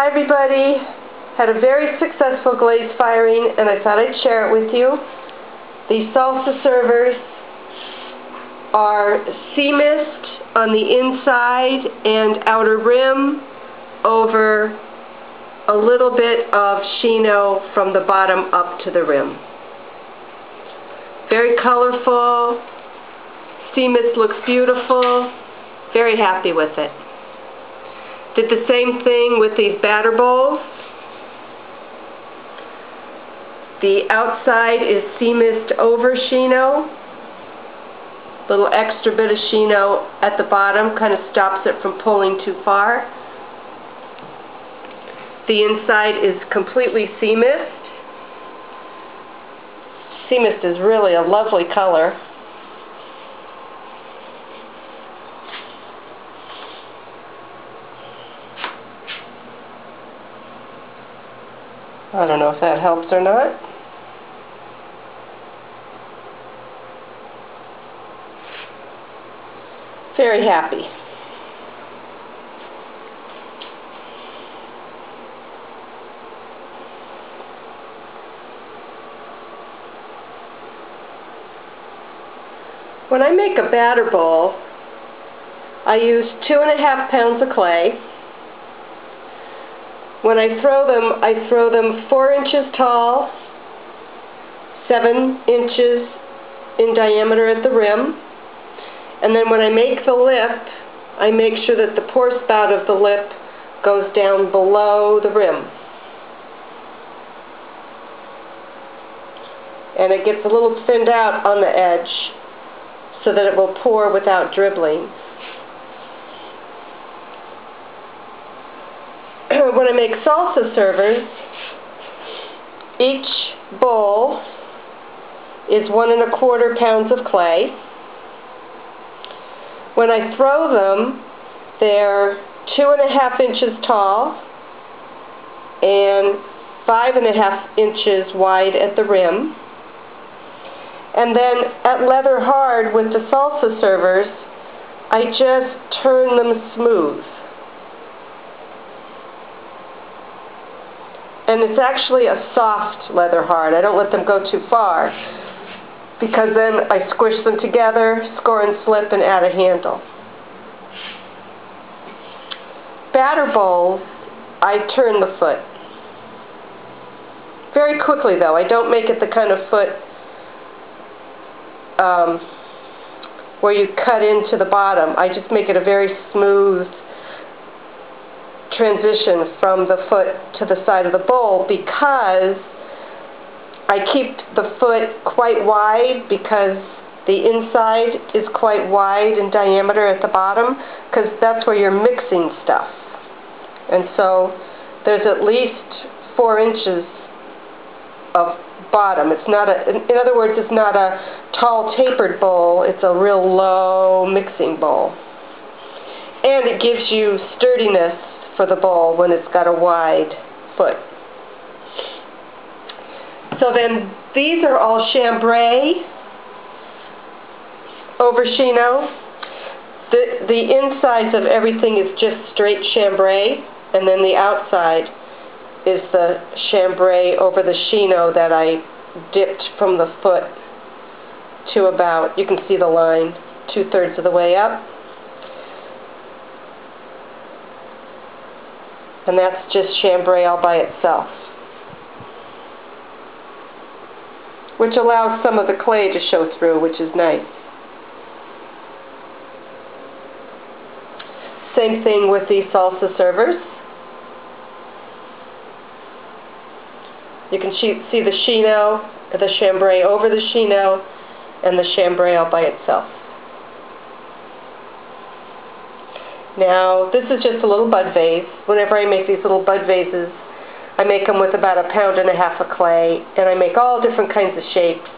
Hi everybody, had a very successful glaze firing and I thought I'd share it with you. The salsa servers are Sea Mist on the inside and outer rim over a little bit of Shino from the bottom up to the rim. Very colorful, Sea Mist looks beautiful, very happy with it. Did the same thing with these batter bowls. The outside is Sea Mist over Shino. Little extra bit of Shino at the bottom kind of stops it from pulling too far. The inside is completely Sea Mist. Sea Mist is really a lovely color. I don't know if that helps or not. Very happy. When I make a batter bowl, I use 2.5 pounds of clay. When I throw them 4 inches tall, 7 inches in diameter at the rim, and then when I make the lip, I make sure that the pour spout of the lip goes down below the rim. And it gets a little thinned out on the edge so that it will pour without dribbling. When I make salsa servers, each bowl is 1.25 pounds of clay. When I throw them, they're 2.5 inches tall and 5.5 inches wide at the rim. And then at leather hard with the salsa servers, I just turn them smooth. And it's actually a soft leather hard. I don't let them go too far because then I squish them together, score and slip, and add a handle. Batter bowls, I turn the foot. Very quickly though, I don't make it the kind of foot where you cut into the bottom. I just make it a very smooth transition from the foot to the side of the bowl because I keep the foot quite wide because the inside is quite wide in diameter at the bottom because that's where you're mixing stuff. And so there's at least 4 inches of bottom. It's not a, in other words, it's not a tall tapered bowl, it's a real low mixing bowl. And it gives you sturdiness for the bowl when it's got a wide foot. So then these are all chambray over Shino. The insides of everything is just straight chambray, and then the outside is the chambray over the Shino that I dipped from the foot to about, you can see the line, 2/3 of the way up. And that's just chambray all by itself, which allows some of the clay to show through, which is nice. Same thing with the salsa servers. You can see the Shino, the chambray over the Shino, and the chambray all by itself. Now, this is just a little bud vase. Whenever I make these little bud vases, I make them with about 1.5 pounds of clay, and I make all different kinds of shapes.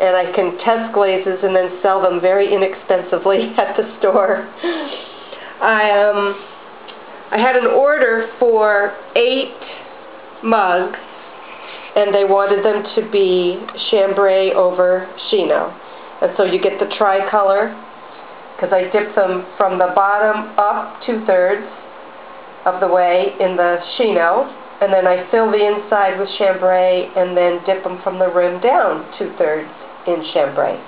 And I can test glazes and then sell them very inexpensively at the store. I had an order for 8 mugs, and they wanted them to be chambray over Shino. And so you get the tricolor, because I dip them from the bottom up 2/3 of the way in the Shino, and then I fill the inside with chambray and then dip them from the rim down 2/3 in chambray.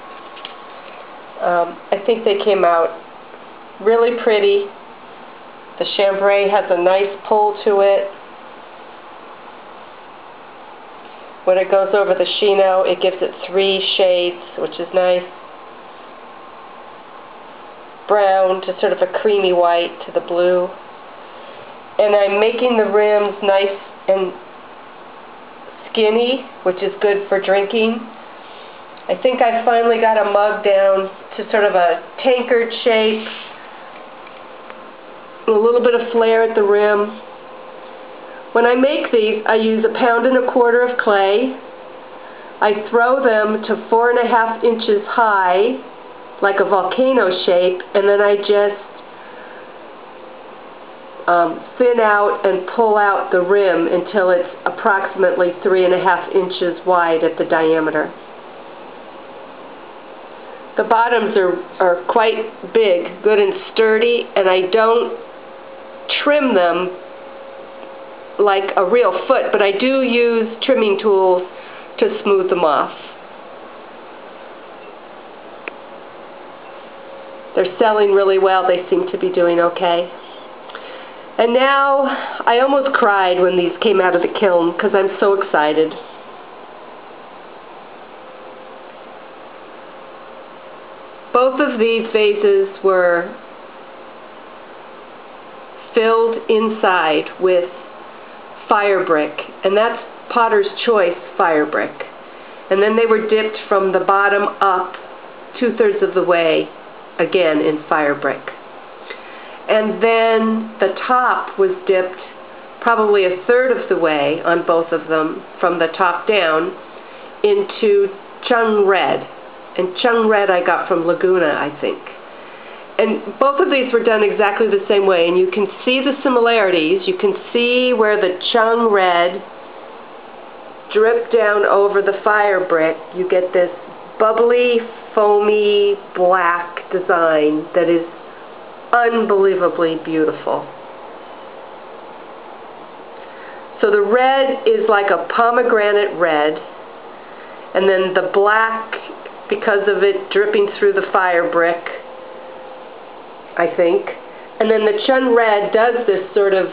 I think they came out really pretty. The chambray has a nice pull to it. When it goes over the Shino, it gives it 3 shades, which is nice. Brown to sort of a creamy white to the blue. And I'm making the rims nice and skinny, which is good for drinking. I think I finally got a mug down to sort of a tankard shape. A little bit of flare at the rim. When I make these, I use 1.25 pounds of clay. I throw them to 4.5 inches high, like a volcano shape, and then I just thin out and pull out the rim until it's approximately 3.5 inches wide at the diameter. The bottoms are quite big, good and sturdy, and I don't trim them like a real foot, but I do use trimming tools to smooth them off. They're selling really well. They seem to be doing okay. And now, I almost cried when these came out of the kiln because I'm so excited. Both of these vases were filled inside with Firebrick, and that's Potter's Choice Firebrick. And then they were dipped from the bottom up 2/3 of the way again in Firebrick. And then the top was dipped probably 1/3 of the way on both of them from the top down into Chun Red. And Chun Red I got from Laguna, I think. And both of these were done exactly the same way, and you can see the similarities. You can see where the Chun Red dripped down over the Firebrick. You get this bubbly, foamy, black design that is unbelievably beautiful. So the red is like a pomegranate red, and then the black, because of it dripping through the Firebrick, I think. And then the Chun Red does this sort of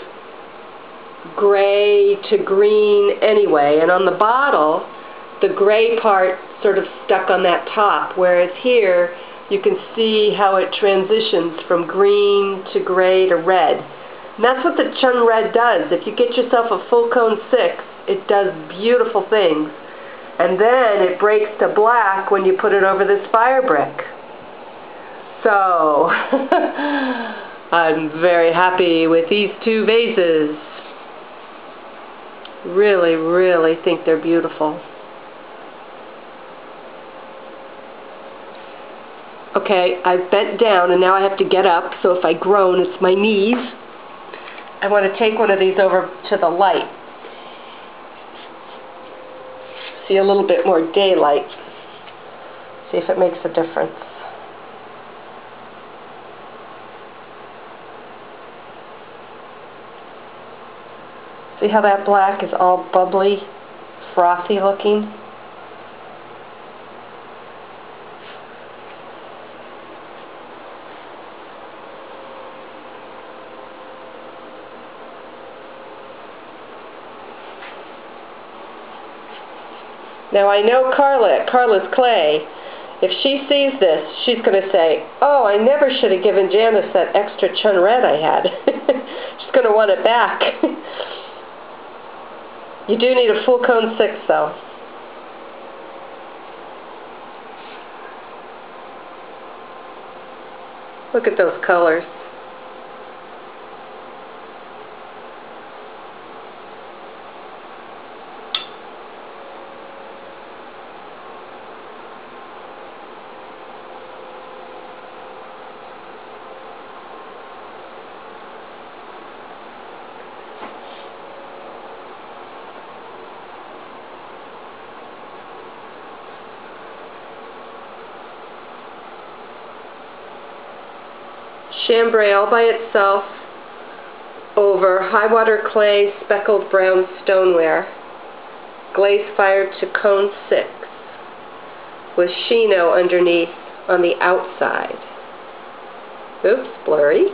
gray to green anyway, and on the bottle the gray part sort of stuck on that top, whereas here you can see how it transitions from green to gray to red. And that's what the Chun Red does. If you get yourself a full cone 6, it does beautiful things. And then it breaks to black when you put it over this Firebrick. So, I'm very happy with these 2 vases. Really, really think they're beautiful. Okay, I've bent down and now I have to get up, so if I groan, it's my knees. I want to take one of these over to the light. See a little bit more daylight. See if it makes a difference. See how that black is all bubbly, frothy looking? Now I know Carla's Clay, if she sees this, she's going to say, oh, I never should have given Janice that extra Chun Red I had. She's going to want it back. You do need a full cone 6, though. Look at those colors. Chambray all by itself over high water clay, speckled brown stoneware. Glaze fired to cone 6 with Shino underneath on the outside. Oops, blurry.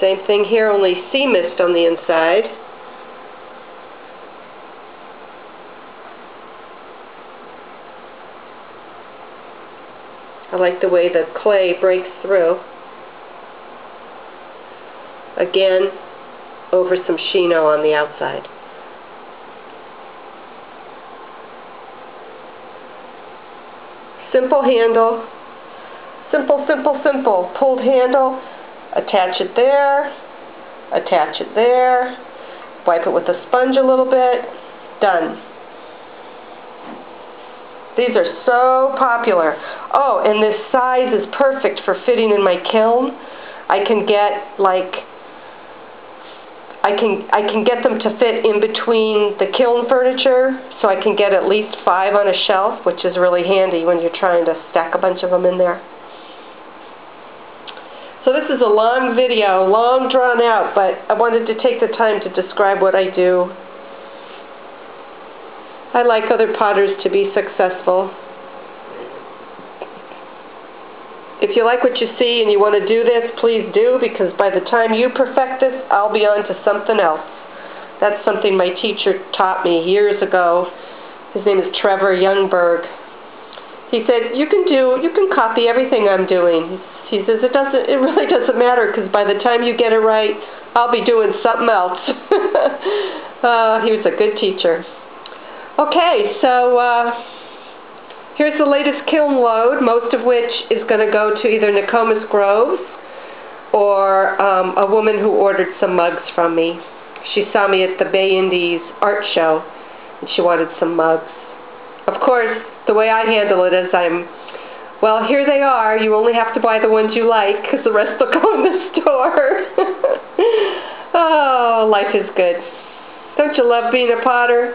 Same thing here, only sea mist on the inside. I like the way the clay breaks through. Again, over some Shino on the outside. Simple handle. Simple, simple, simple. Pulled handle. Attach it there, attach it there, wipe it with a sponge a little bit, done. These are so popular. Oh, and this size is perfect for fitting in my kiln. I can get I can get them to fit in between the kiln furniture, so I can get at least 5 on a shelf, which is really handy when you're trying to stack a bunch of them in there. So this is a long video, long drawn out, but I wanted to take the time to describe what I do. I like other potters to be successful. If you like what you see and you want to do this, please do, because by the time you perfect this, I'll be on to something else. That's something my teacher taught me years ago. His name is Trevor Youngberg. He said, you can copy everything I'm doing. He says, it really doesn't matter, because by the time you get it right, I'll be doing something else. He was a good teacher. Okay, so here's the latest kiln load, most of which is going to go to either Nokomis Grove or a woman who ordered some mugs from me. She saw me at the Bay Indies art show, and she wanted some mugs. Of course, the way I handle it is well, here they are. You only have to buy the ones you like, because the rest will go in the store. Oh, life is good. Don't you love being a potter?